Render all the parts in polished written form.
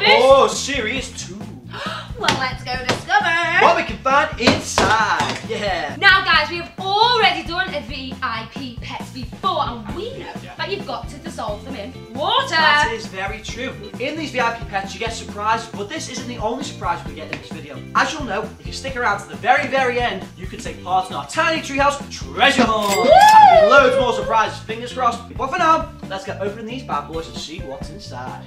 fish? Oh, series 2. Well, let's go discover what we can find inside. Yeah. Now, guys, we have already done a VIP Pets before, and we know that you've got to dissolve them in water. That is very true. In these VIP Pets, you get surprised, but this isn't the only surprise we get in this video. As you'll know, if you stick around to the very, very end, you can take part in our Tiny Treehouse Treasure Hunt. And loads more surprises, fingers crossed. But for now, let's get opening these bad boys and see what's inside.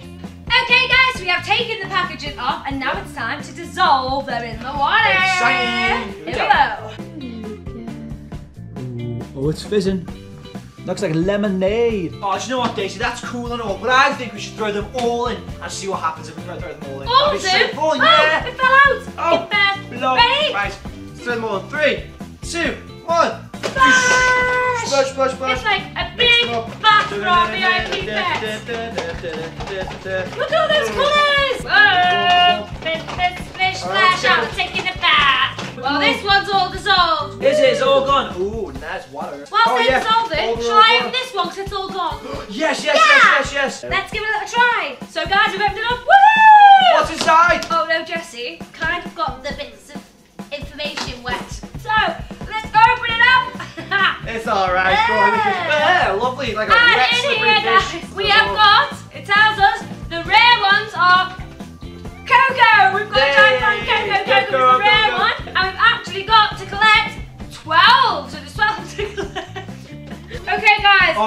Okay, guys, we have taken the packages off, and now it's time to dissolve them in the water. Exciting. Here we go. Oh, it's fizzing. Looks like lemonade. Oh, do you know what, Daisy? That's cool and all, but I think we should throw them all in and see what happens if we throw them all in. All in? Oh, yeah. It fell out. Oh, ready? Right, let's throw them all in. 3, 2, 1. Splash! Splash, splash, splash. It's like a big bath for our VIP pets. Look at all those colours! Whoa! Splish, splish, splash, out, we're taking a bath. Well, this one's all dissolved. This is all gone. Ooh, nice water. Whilst they're dissolving, shall I open this one because it's all gone? Yes, yes, yes, yes, yes. Let's give it a try. So, guys, we've opened it up. Woohoo! What's inside? Oh, no, Jessie. Kind of got the bits of information wet. So, let's open it up. It's alright, yeah. Lovely, like a wet slippery fish. We have got, it tells us, the rare ones are Coco. We've got a giant one, Coco is the rare one. And we've actually got to collect 12. So there's 12 to collect. Okay, guys,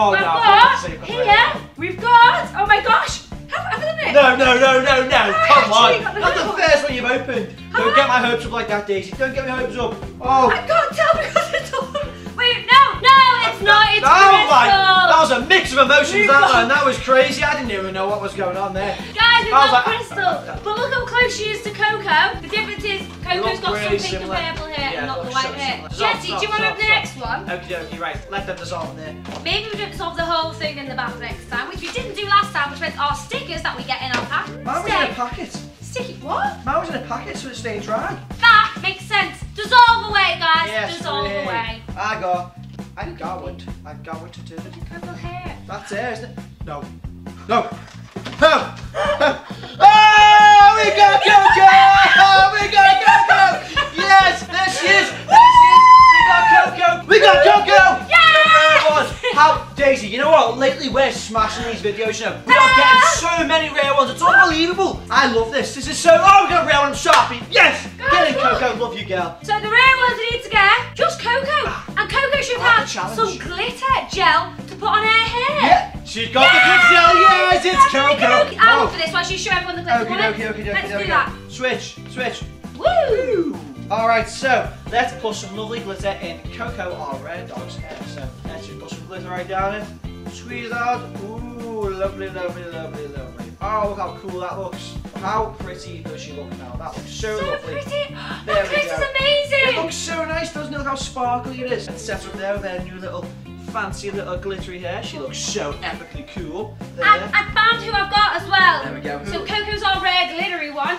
we've got, oh my gosh. Have a minute. No, no, no, no, no, come on. That's the first one you've opened. Don't get my hopes up like that, Daisy. Don't get my hopes up. Oh. I can't tell because it's all... Wait, no, no, it's not. It's crystal. That was a mix of emotions, that one. That was crazy. I didn't even know what was going on there. Guys, it's not crystal. But look how close she is to Coco. The difference is Coco's got some pink and purple here and not the white here. Jessie, do you want to open the next one? Okay, okay, right. Let them dissolve in there. Maybe we don't dissolve the whole thing in the bath next time, which we didn't do last time, which meant our stickers that we get in our pack. Mine was in a packet. Sticky what? Mine was in a packet so it stayed dry. That makes sense. Dissolve away, guys. Yes, dissolve away. I got what to do. Purple hair. That's hair, isn't it? No. No. Oh! Oh! We got Coco! Oh, we got Coco! Yes! There she is! There she is! We got Coco! We got Coco! Yes! How, Daisy, you know what? Lately we're smashing these videos, you know. We are getting so many rare ones. It's unbelievable. I love this. This is so... Oh, we got a rare one. I'm Sharpie. Yes! Get in, Coco. Love you, girl. So the rare ones we need to get, just Coco. And Coco should have some glitter gel to put on her hair. Yeah, she's got the glitter gel. Yes, it's Coco. I'll look for this while she shows everyone the glitter. Okay, let's do that. Switch, switch. Woo! Alright, so let's put some lovely glitter in Coco, our rare dog's hair. So let's just put some glitter right down in. Squeeze it out. Ooh, lovely, lovely, lovely, lovely. Oh, look how cool that looks. How pretty does she look now? That looks so, so lovely. So pretty. That glitter's amazing. It looks so nice, doesn't it? Look how sparkly it is. And set up there with her new little fancy little glittery hair. She looks so epically cool. I found who I've got as well. There we go. So Coco's our rare glittery one. I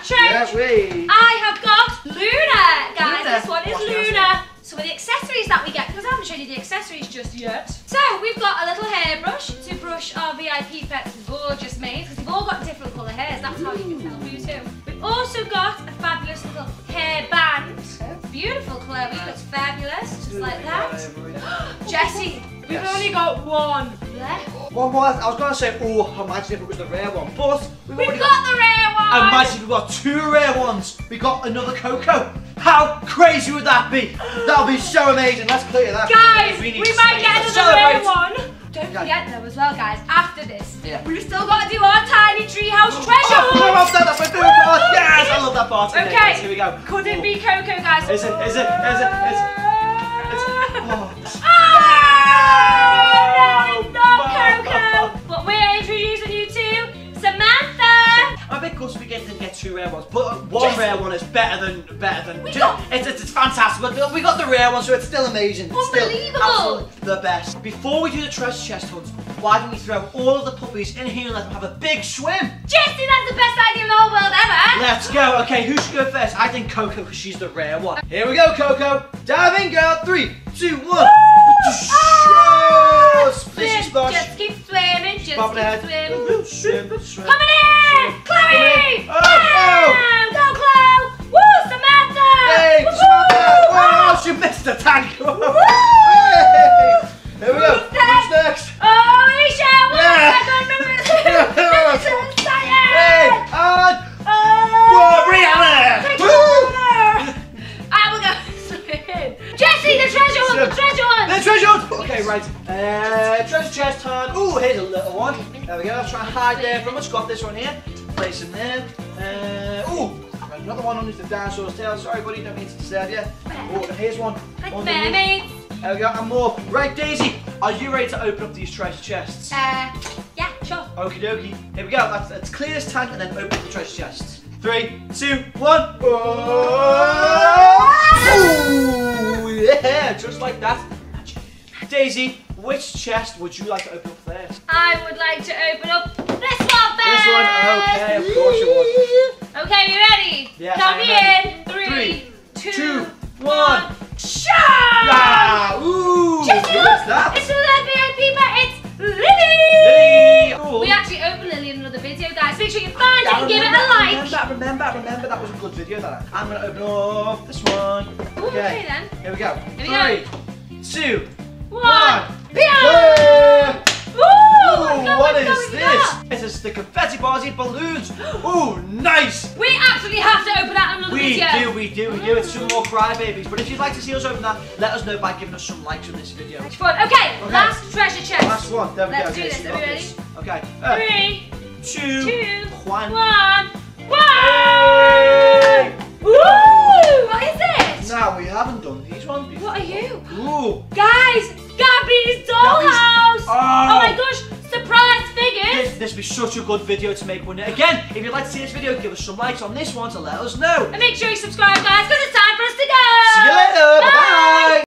have got Luna. Guys, this one is Luna. So with the accessories that we get, because I haven't shown you the accessories just yet. So we've got a little hairbrush to brush our VIP Pets gorgeous mane, because we've all got different colour hairs, that's how you can tell who's who. We've also got a fabulous little hairband. Beautiful, Chloe, looks fabulous, just like that. Jessie, we've only got one left. One more. I was going to say, oh, imagine if it was the rare one, but we've got the rare one. Imagine we've got 2 rare ones. We got another Coco. How crazy would that be? That would be so amazing. Let's clear that. Guys, we might get another rare one. Don't forget though as well, guys, after this, we've still got to do our Tiny Treehouse Treasure Hunt. I love that. That's my favourite part. Yes, I love that part. Okay, guys, here we go. Could it be Coco, guys? Is it? Is it? Is it? Is it? Oh, no, it's not Coco. But we're introducing you to Samantha. I think us we get 2 rare ones, but one rare one is better than. It's fantastic. But we got the rare one, so it's still amazing. Unbelievable. Still the best. Before we do the treasure chest hunt, why don't we throw all of the puppies in here and let them have a big swim? Jessie, that's the best idea in the whole world ever. Let's go. Okay, who should go first? I think Coco, because she's the rare one. Here we go, Coco. Dive in, girl. 3, 2, 1. Oh, splishy splash. Just keep swimming. Just keep swimming. Coming in, Chloe. Treasure chest hunt. Ooh, here's a little one. There we go. Let's try and hide there from us. Got this one here. Place him there. Ooh, another one under the dinosaur's tail. Sorry, buddy, don't mean to disturb you. Oh, here's one. Hi, there we go, and more. Right, Daisy, are you ready to open up these treasure chests? Yeah, sure. Okie dokie. Here we go. Let's clear this tank and then open up the treasure chests. 3, 2, 1. Oh! Ooh, yeah, just like that. Daisy, which chest would you like to open up first? I would like to open up this one first. This one, okay, of course you would. Okay, you ready? Yeah. Count me in. 3, 2, 1. Shoo! Yeah. Ooh! Cheers, what's that? It's another VIP Pet. It's Lily! Cool. We actually opened Lily in another video, guys. Make sure you find it and give it a like. Remember, that was a good video. That I'm gonna open up this one. Ooh, okay then. Here we go. Here 3, 2, 1. Yeah! Ooh! What is this? It's a stick of confetti party balloons. Ooh, nice! We absolutely have to open that in another video. We do. It's some more crybabies. But if you'd like to see us open that, let us know by giving us some likes on this video. It's fun. Okay, last treasure chest. Last one. There we go. Let's do this. Are we ready? Okay. 3, 2, 1. One! Ooh! What is this? Now we haven't done these ones before. What are you? Ooh! Guys! Gabby's dollhouse! Oh my gosh! Surprise figures! This would be such a good video to make, wouldn't it? Again, if you'd like to see this video, give us some likes on this one to let us know. And make sure you subscribe, guys.